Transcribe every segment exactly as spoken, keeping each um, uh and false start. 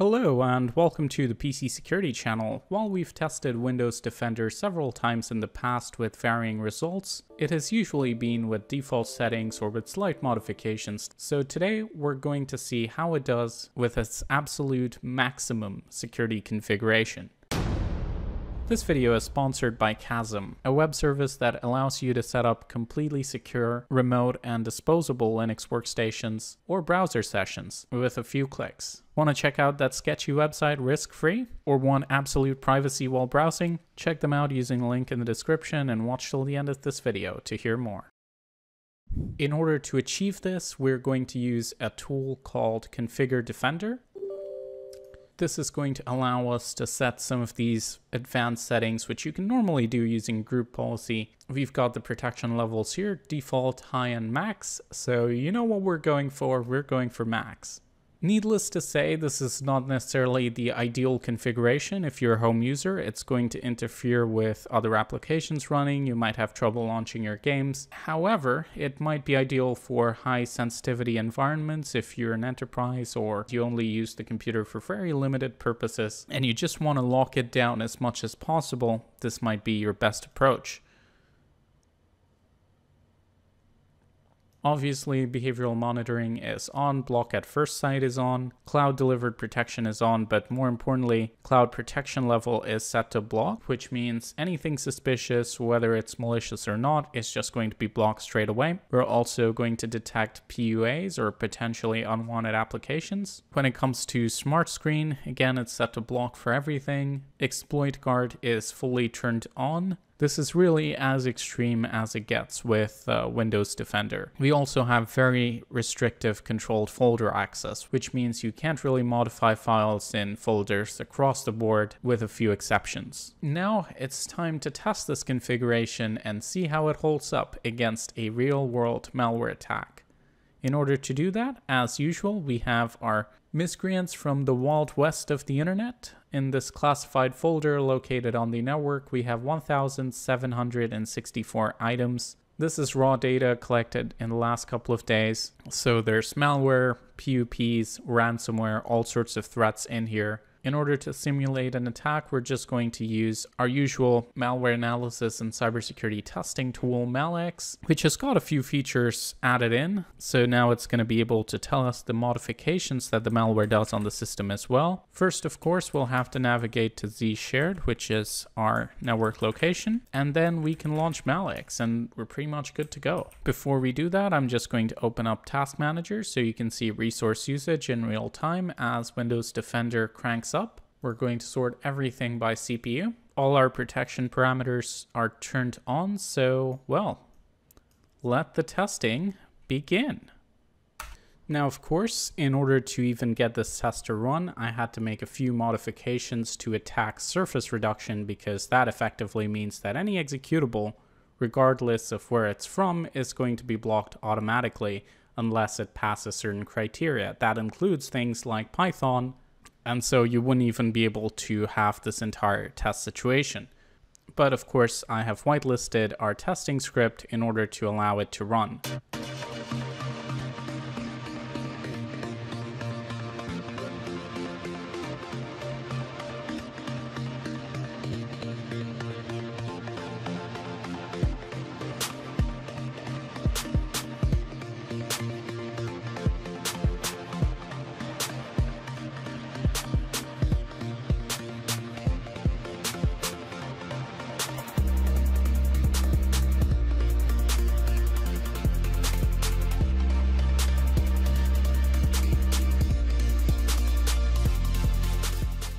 Hello and welcome to the P C Security channel. While we've tested Windows Defender several times in the past with varying results, it has usually been with default settings or with slight modifications. So today we're going to see how it does with its absolute maximum security configuration. This video is sponsored by Kasm, a web service that allows you to set up completely secure, remote and disposable Linux workstations or browser sessions with a few clicks. Want to check out that sketchy website risk-free or want absolute privacy while browsing? Check them out using the link in the description and watch till the end of this video to hear more. In order to achieve this, we're going to use a tool called Configure Defender. This is going to allow us to set some of these advanced settings, which you can normally do using group policy. We've got the protection levels here, default, high, and max. So you know what we're going for, we're going for max. Needless to say, this is not necessarily the ideal configuration. If you're a home user, it's going to interfere with other applications running. You might have trouble launching your games. However, it might be ideal for high sensitivity environments. If you're an enterprise or you only use the computer for very limited purposes and you just want to lock it down as much as possible, this might be your best approach. Obviously, behavioral monitoring is on, block at first sight is on, cloud delivered protection is on, but more importantly, cloud protection level is set to block, which means anything suspicious, whether it's malicious or not, is just going to be blocked straight away. We're also going to detect P U As or potentially unwanted applications. When it comes to smart screen, again, it's set to block for everything. Exploit guard is fully turned on. This is really as extreme as it gets with uh, Windows Defender. We also have very restrictive controlled folder access, which means you can't really modify files in folders across the board with a few exceptions. Now it's time to test this configuration and see how it holds up against a real-world malware attack. In order to do that, as usual, we have our miscreants from the wild west of the internet. In this classified folder located on the network, we have one thousand seven hundred sixty-four items. This is raw data collected in the last couple of days. So there's malware, P U Ps, ransomware, all sorts of threats in here. In order to simulate an attack, we're just going to use our usual malware analysis and cybersecurity testing tool, Malix, which has got a few features added in. So now it's going to be able to tell us the modifications that the malware does on the system as well. First, of course, we'll have to navigate to zshared, which is our network location, and then we can launch Malix and we're pretty much good to go. Before we do that, I'm just going to open up Task Manager so you can see resource usage in real time as Windows Defender cranks up. We're going to sort everything by C P U. All our protection parameters are turned on, so well, let the testing begin. Now, of course, in order to even get this test to run, I had to make a few modifications to attack surface reduction, because that effectively means that any executable, regardless of where it's from, is going to be blocked automatically unless it passes certain criteria. That includes things like Python, and so you wouldn't even be able to have this entire test situation. But of course, I have whitelisted our testing script in order to allow it to run.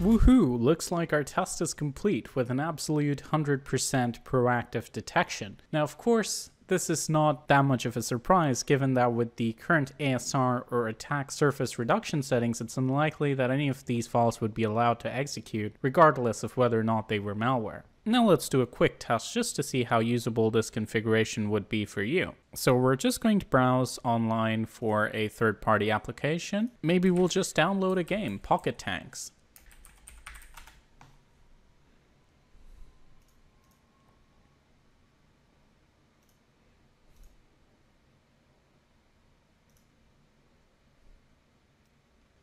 Woohoo! Looks like our test is complete with an absolute one hundred percent proactive detection. Now, of course, this is not that much of a surprise, given that with the current A S R or attack surface reduction settings, it's unlikely that any of these files would be allowed to execute, regardless of whether or not they were malware. Now let's do a quick test just to see how usable this configuration would be for you. So we're just going to browse online for a third-party application. Maybe we'll just download a game, Pocket Tanks.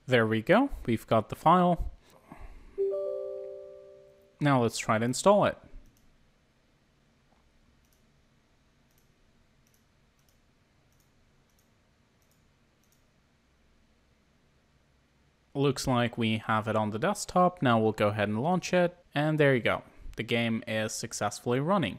There we go, we've got the file. Now let's try to install it. Looks like we have it on the desktop. Now we'll go ahead and launch it, and there you go. The game is successfully running.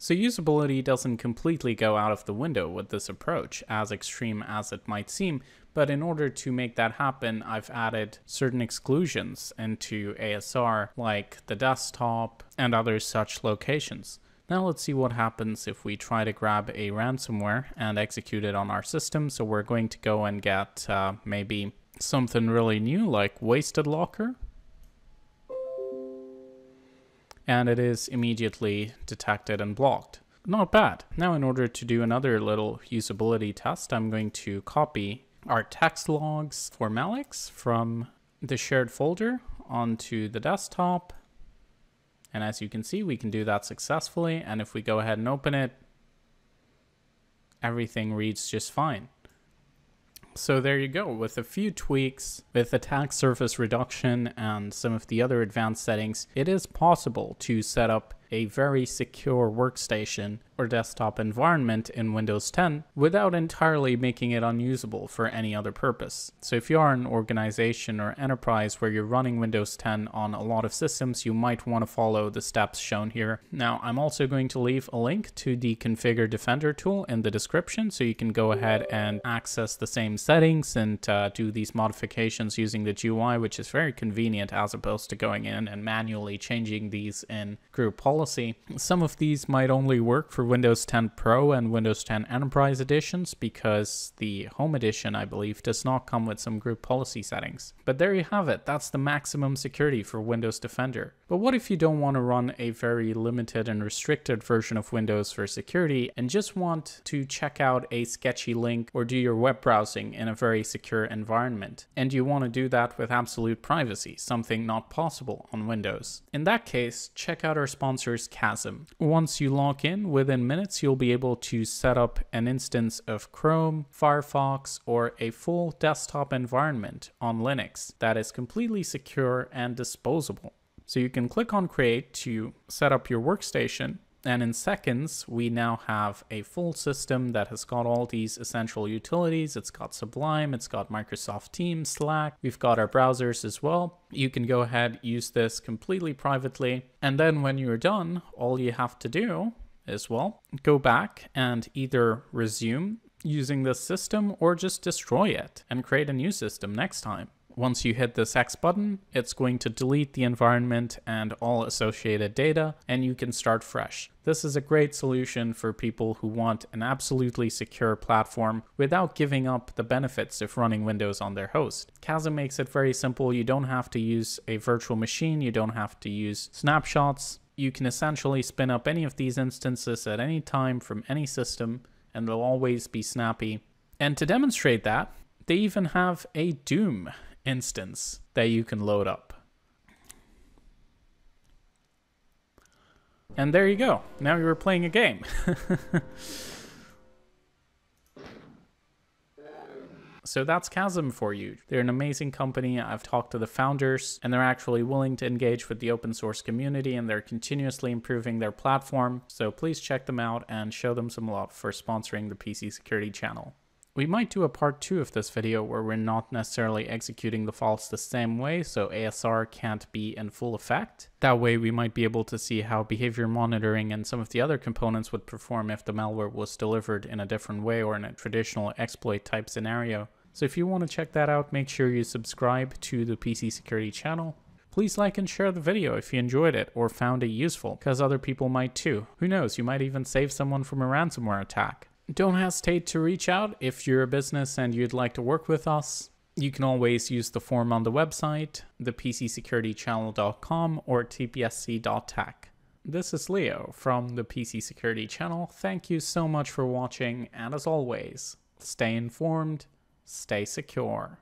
So usability doesn't completely go out of the window with this approach, as extreme as it might seem, but in order to make that happen, I've added certain exclusions into A S R, like the desktop and other such locations. Now let's see what happens if we try to grab a ransomware and execute it on our system. So we're going to go and get uh, maybe something really new like WastedLocker. And it is immediately detected and blocked. Not bad. Now in order to do another little usability test, I'm going to copy our text logs for Malix from the shared folder onto the desktop. And as you can see, we can do that successfully. And if we go ahead and open it, everything reads just fine. So there you go, with a few tweaks, with attack surface reduction and some of the other advanced settings, it is possible to set up a very secure workstation or desktop environment in Windows ten without entirely making it unusable for any other purpose. So if you are an organization or enterprise where you're running Windows ten on a lot of systems, you might want to follow the steps shown here. Now I'm also going to leave a link to the Configure Defender tool in the description, so you can go ahead and access the same settings and uh, do these modifications using the G U I, which is very convenient as opposed to going in and manually changing these in group policy. Some of these might only work for Windows ten Pro and Windows ten Enterprise editions, because the Home edition, I believe, does not come with some group policy settings. But there you have it, that's the maximum security for Windows Defender. But what if you don't want to run a very limited and restricted version of Windows for security and just want to check out a sketchy link or do your web browser in a very secure environment, and you want to do that with absolute privacy, something not possible on Windows? In that case, check out our sponsors Kasm. Once you log in, within minutes you'll be able to set up an instance of Chrome, Firefox, or a full desktop environment on Linux that is completely secure and disposable. So you can click on Create to set up your workstation, and in seconds, we now have a full system that has got all these essential utilities. It's got Sublime, it's got Microsoft Teams, Slack, we've got our browsers as well. You can go ahead, use this completely privately. And then when you're done, all you have to do is, well, go back and either resume using this system or just destroy it and create a new system next time. Once you hit this X button, it's going to delete the environment and all associated data, and you can start fresh. This is a great solution for people who want an absolutely secure platform without giving up the benefits of running Windows on their host. Kasm makes it very simple. You don't have to use a virtual machine. You don't have to use snapshots. You can essentially spin up any of these instances at any time from any system, and they'll always be snappy. And to demonstrate that, they even have a Doom instance that you can load up. And there you go. Now you're playing a game. So that's Kasm for you. They're an amazing company. I've talked to the founders, and they're actually willing to engage with the open source community, and they're continuously improving their platform. So please check them out and show them some love for sponsoring the P C Security channel. We might do a part two of this video where we're not necessarily executing the files the same way, so A S R can't be in full effect. That way we might be able to see how behavior monitoring and some of the other components would perform if the malware was delivered in a different way or in a traditional exploit type scenario. So if you want to check that out, make sure you subscribe to the P C Security channel. Please like and share the video if you enjoyed it or found it useful, because other people might too. Who knows, you might even save someone from a ransomware attack. Don't hesitate to reach out if you're a business and you'd like to work with us. You can always use the form on the website, the p c security channel dot com or t p s c dot tech. This is Leo from the P C Security Channel. Thank you so much for watching, and as always, stay informed, stay secure.